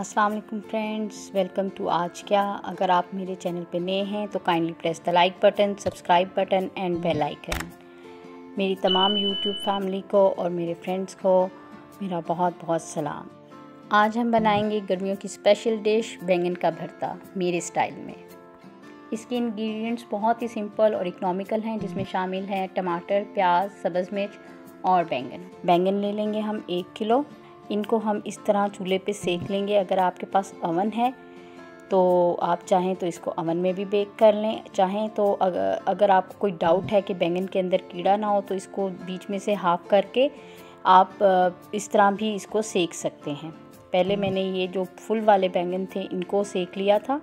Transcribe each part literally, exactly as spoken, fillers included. अस्सलाम वालेकुम friends, welcome to आज क्या। अगर आप मेरे चैनल पर नए हैं तो kindly press the like button, subscribe button and bell icon. मेरी तमाम यूट्यूब फैमिली को और मेरे फ्रेंड्स को मेरा बहुत बहुत सलाम। आज हम बनाएंगे गर्मियों की स्पेशल डिश बैंगन का भरता मेरे स्टाइल में। इसके इंग्रेडिएंट्स बहुत ही सिंपल और इकोनॉमिकल हैं, जिसमें शामिल हैं टमाटर, प्याज, सब्ज़ मिर्च और बैंगन। बैंगन ले लेंगे हम एक किलो। इनको हम इस तरह चूल्हे पे सेक लेंगे। अगर आपके पास अवन है तो आप चाहें तो इसको अवन में भी बेक कर लें, चाहें तो अगर अगर आपको कोई डाउट है कि बैंगन के अंदर कीड़ा ना हो तो इसको बीच में से हाफ करके आप इस तरह भी इसको सेक सकते हैं। पहले मैंने ये जो फुल वाले बैंगन थे इनको सेक लिया था।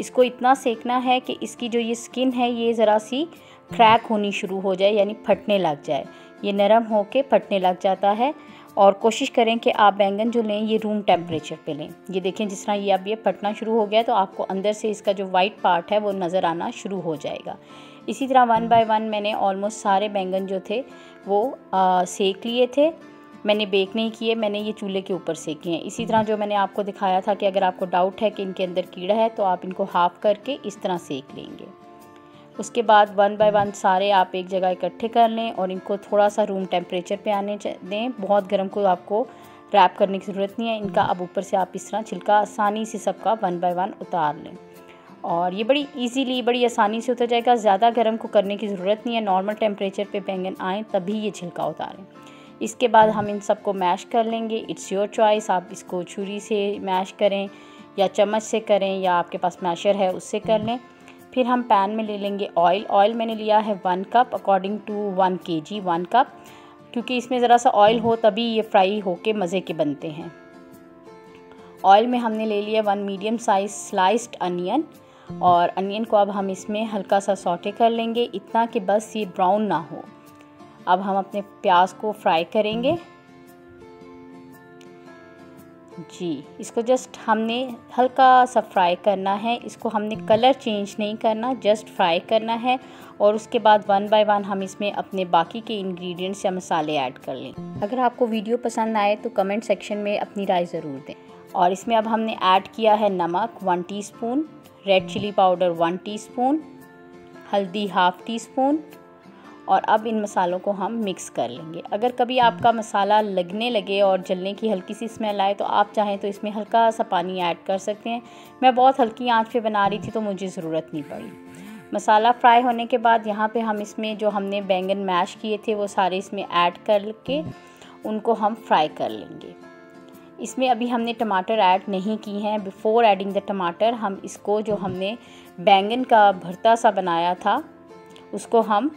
इसको इतना सेकना है कि इसकी जो ये स्किन है ये ज़रा सी क्रैक होनी शुरू हो जाए, यानी फटने लग जाए। ये नरम होके फटने लग जाता है। और कोशिश करें कि आप बैंगन जो लें ये रूम टेम्परेचर पे लें। ये देखें जिस तरह ये अब ये फटना शुरू हो गया तो आपको अंदर से इसका जो वाइट पार्ट है वो नज़र आना शुरू हो जाएगा। इसी तरह वन बाय वन मैंने ऑलमोस्ट सारे बैंगन जो थे वो आ, सेक लिए थे। मैंने बेक नहीं किए, मैंने ये चूल्हे के ऊपर सेके हैं। इसी तरह जो मैंने आपको दिखाया था कि अगर आपको डाउट है कि इनके अंदर कीड़ा है तो आप इनको हाफ़ करके इस तरह सेक लेंगे। उसके बाद वन बाय वन सारे आप एक जगह इकट्ठे कर लें और इनको थोड़ा सा रूम टेम्परेचर पे आने दें। बहुत गर्म को आपको रैप करने की ज़रूरत नहीं है इनका। अब ऊपर से आप इस तरह छिलका आसानी से सबका वन बाय वन उतार लें और ये बड़ी इजीली, बड़ी आसानी से उतर जाएगा। ज़्यादा गर्म को करने की ज़रूरत नहीं है। नॉर्मल टेम्परेचर पे बैंगन आएँ तभी ये छिलका उतारें। इसके बाद हम इन सबको मैश कर लेंगे। इट्स योर चॉइस, आप इसको छुरी से मैश करें या चम्मच से करें या आपके पास मैशर है उससे कर लें। फिर हम पैन में ले लेंगे ऑयल। ऑयल मैंने लिया है one cup according to one K G one cup, क्योंकि इसमें ज़रा सा ऑयल हो तभी ये फ्राई होके मज़े के बनते हैं। ऑयल में हमने ले लिया one medium size sliced onion और अनियन को अब हम इसमें हल्का सा सौटे कर लेंगे, इतना कि बस ये ब्राउन ना हो। अब हम अपने प्याज को फ्राई करेंगे जी। इसको जस्ट हमने हल्का सा फ्राई करना है, इसको हमने कलर चेंज नहीं करना, जस्ट फ्राई करना है। और उसके बाद वन बाय वन हम इसमें अपने बाकी के इंग्रेडिएंट्स या मसाले ऐड कर लें। अगर आपको वीडियो पसंद आए तो कमेंट सेक्शन में अपनी राय ज़रूर दें। और इसमें अब हमने ऐड किया है नमक one teaspoon, red chilli powder one teaspoon, हल्दी हाफ टी स्पून। और अब इन मसालों को हम मिक्स कर लेंगे। अगर कभी आपका मसाला लगने लगे और जलने की हल्की सी स्मेल आए तो आप चाहें तो इसमें हल्का सा पानी ऐड कर सकते हैं। मैं बहुत हल्की आंच पे बना रही थी तो मुझे ज़रूरत नहीं पड़ी। मसाला फ्राई होने के बाद यहाँ पे हम इसमें जो हमने बैंगन मैश किए थे वो सारे इसमें ऐड करके उनको हम फ्राई कर लेंगे। इसमें अभी हमने टमाटर ऐड नहीं किए हैं। बिफ़ोर एडिंग द टमाटर हम इसको जो हमने बैंगन का भरता सा बनाया था उसको हम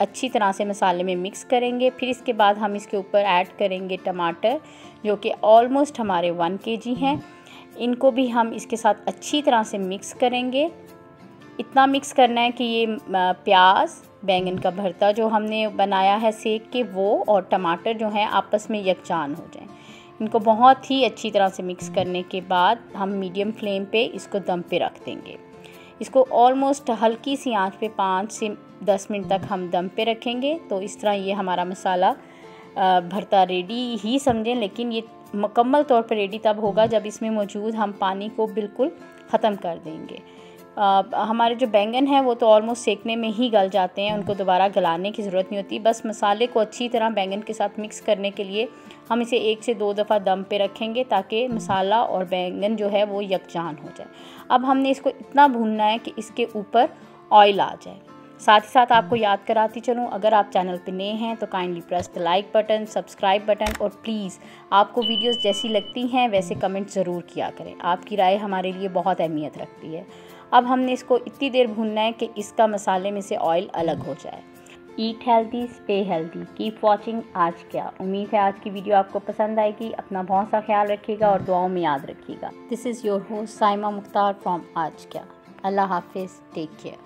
अच्छी तरह से मसाले में मिक्स करेंगे। फिर इसके बाद हम इसके ऊपर ऐड करेंगे टमाटर, जो कि ऑलमोस्ट हमारे वन के जी हैं। इनको भी हम इसके साथ अच्छी तरह से मिक्स करेंगे। इतना मिक्स करना है कि ये प्याज, बैंगन का भरता जो हमने बनाया है सेक के, वो और टमाटर जो हैं आपस में यकजान हो जाएं। इनको बहुत ही अच्छी तरह से मिक्स करने के बाद हम मीडियम फ्लेम पे इसको दम पे रख देंगे। इसको ऑलमोस्ट हल्की सी आंच पे पाँच से दस मिनट तक हम दम पे रखेंगे। तो इस तरह ये हमारा मसाला भरता रेडी ही समझें, लेकिन ये मुकम्मल तौर पे रेडी तब होगा जब इसमें मौजूद हम पानी को बिल्कुल ख़त्म कर देंगे। आ, हमारे जो बैंगन हैं वो तो ऑलमोस्ट सेकने में ही गल जाते हैं, उनको दोबारा गलाने की ज़रूरत नहीं होती। बस मसाले को अच्छी तरह बैंगन के साथ मिक्स करने के लिए हम इसे एक से दो दफ़ा दम पे रखेंगे ताकि मसाला और बैंगन जो है वो यकजान हो जाए। अब हमने इसको इतना भूनना है कि इसके ऊपर ऑयल आ जाए। साथ ही साथ आपको याद कराती चलूँ, अगर आप चैनल पर नए हैं तो kindly press the like button, subscribe button और प्लीज़ आपको वीडियोस जैसी लगती हैं वैसे कमेंट ज़रूर किया करें। आपकी राय हमारे लिए बहुत अहमियत रखती है। अब हमने इसको इतनी देर भूनना है कि इसका मसाले में से ऑयल अलग हो जाए। Eat healthy, stay healthy, keep watching आज क्या। उम्मीद है आज की वीडियो आपको पसंद आएगी। अपना बहुत सा ख्याल रखिएगा और दुआओं में याद रखिएगा। This is your host Saima Mukhtar from आज क्या। अल्लाह हाफिज़, टेक केयर।